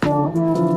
tomorrow.